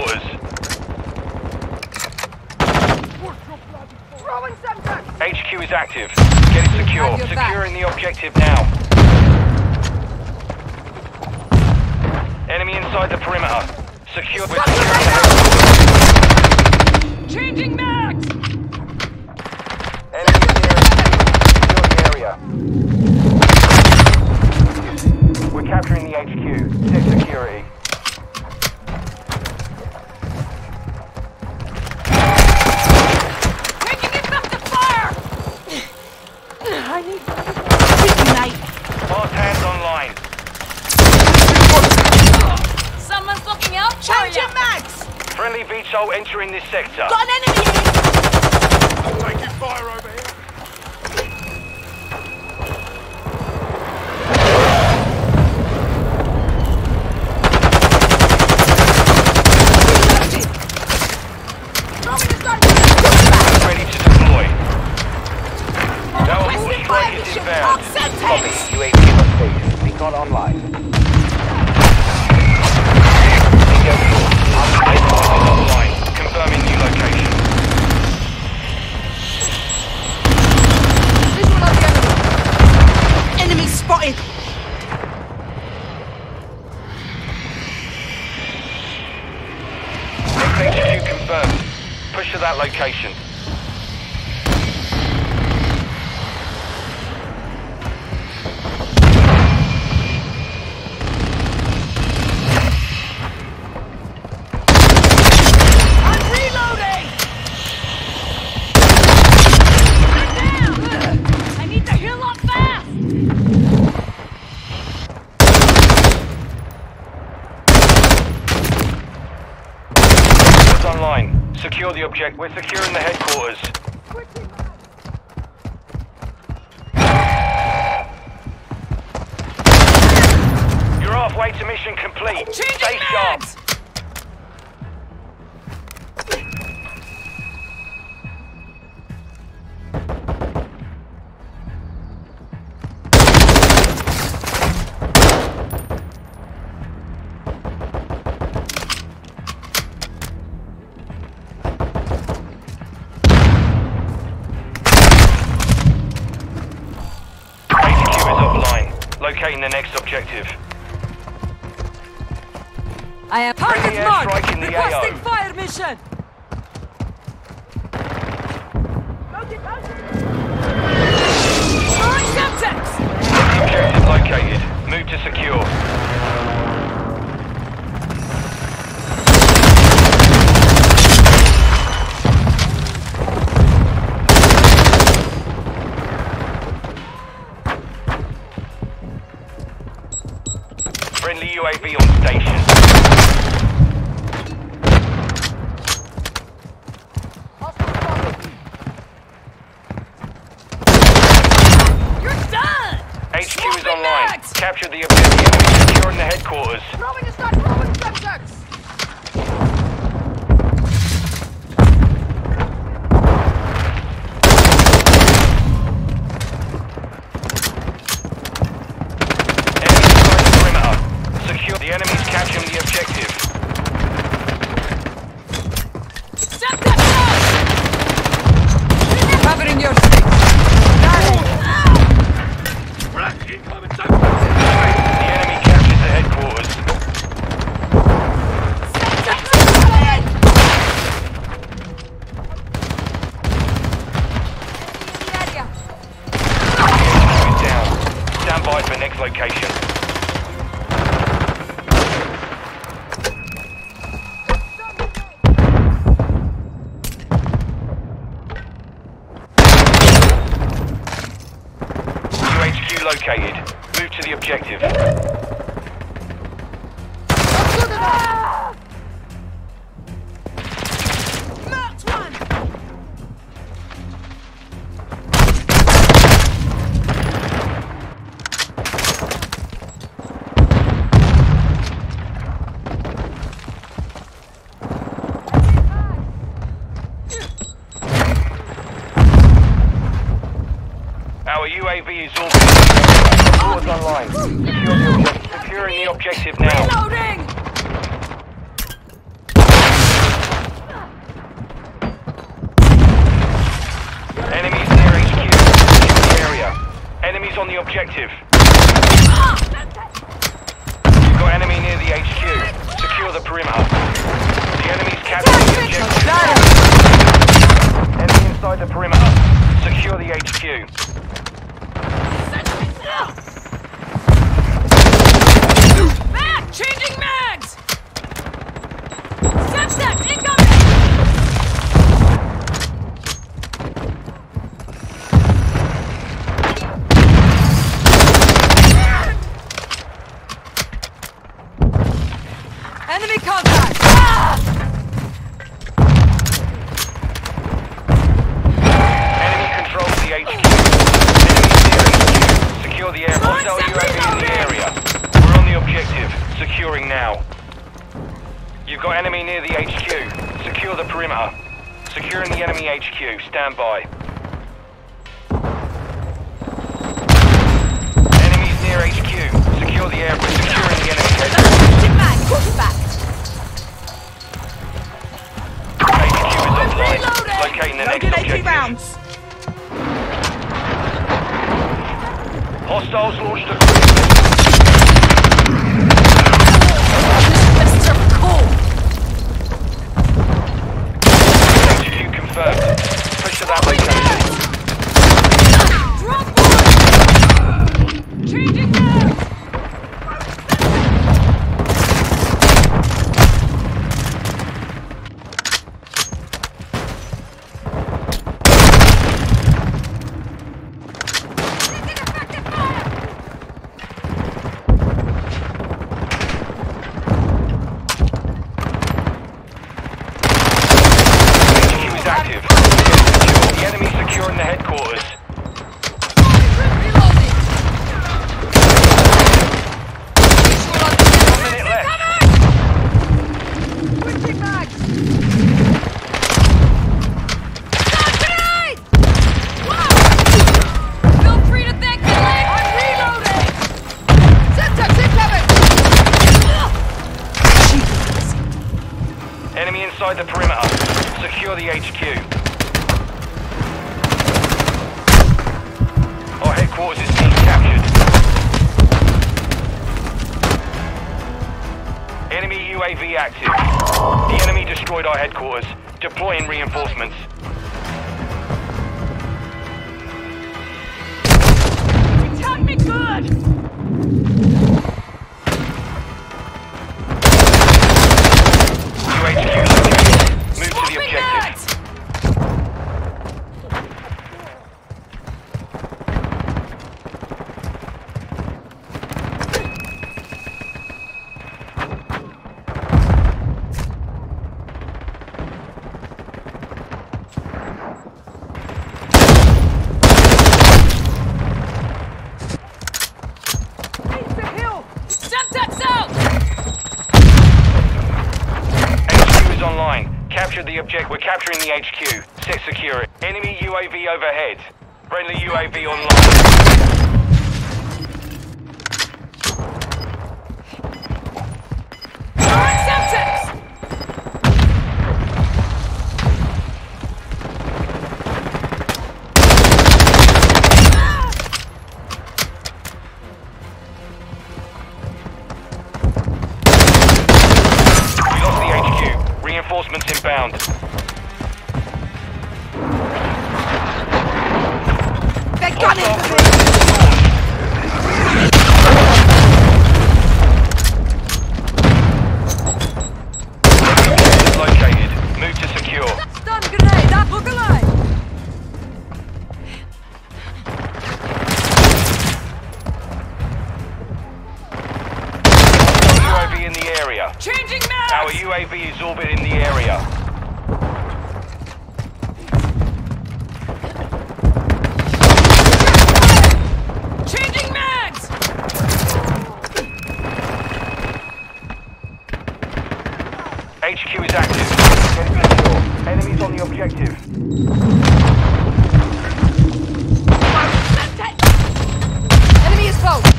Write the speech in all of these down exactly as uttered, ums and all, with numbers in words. quarters. Throwing something. H Q is active. Get it secure. Securing the objective now. Enemy inside the perimeter. Secure with the changing max! Enemy near securing area. We're capturing the H Q. Take security. So entering this sector. Got an enemy here! I'm taking fire over here. Ready to deploy. Now a push break is inbound. Copy. U A V on station. Beacon online. Confirming new location. Visual of the enemy. Enemy spotted. Location confirmed. Push to that location. Secure the object. We're securing the headquarters. You're halfway to mission complete. Changing Stay sharp. Locating the next objective. I am target marked. Requesting fire mission. Throwing septics. Objective located. Move to secure. Friendly U A V on station. You're done! H Q is online. Capture the objective and secure in the headquarters. Throwing is not throwing subjects! Located. Move to the objective. Ah! Marked one. Our U A V is all. Online. Secure the objective. Securing the objective now. Reloading! on the objective. You've got enemy near the H Q. Secure the perimeter. The enemy's capturing the objective. Enemy inside the perimeter. Secure the H Q. Mag! Changing mags! Subsect incoming! Enemy contact! Ah! Enemy controls the H Q. Enemy near H Q. Secure the air. Hostile U A V in the area. We're on the objective. Securing now. You've got enemy near the H Q. Secure the perimeter. Securing the enemy H Q. Stand by. Enemies near H Q. Secure the air. We're securing the enemy H Q. Push back! Locating the next objective. Rounds. Hostiles launched a cool. H Q confirmed. Pressure that location. Drop one! Changing now! The perimeter. Secure the H Q. Our headquarters is being captured. Enemy U A V active. The enemy destroyed our headquarters. Deploying reinforcements. It's done me good! The object. We're capturing the H Q. Set secure it. Enemy U A V overhead. Friendly U A V online. We lost the H Q. Reinforcements inbound. They got it! Located. Move to secure. Stun grenade. That look alive. U A V in the area. Changing now. Our U A V is orbiting the area. H Q is active. Enemies on the objective. Enemy is close.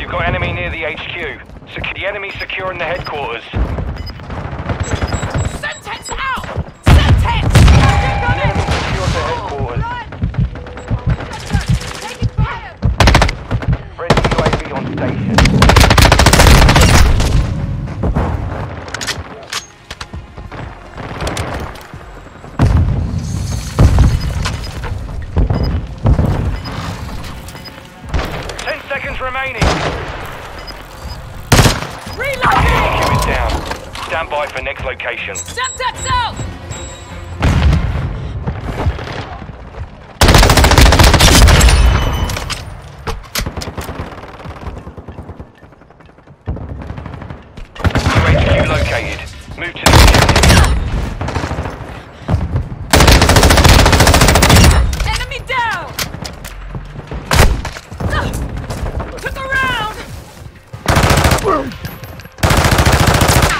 You've got enemy near the H Q. Sec the enemy securing the headquarters. Sentex out! Sentex! The enemy secured the headquarters. Stand by for next location. Subtext out! U A V located. Move to the objective. Enemy down! Took a round!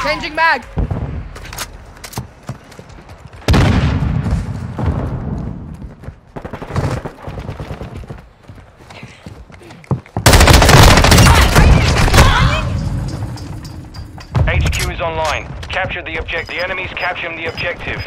Changing mag! H Q is online. Capture the object. The enemy's capturing the objective.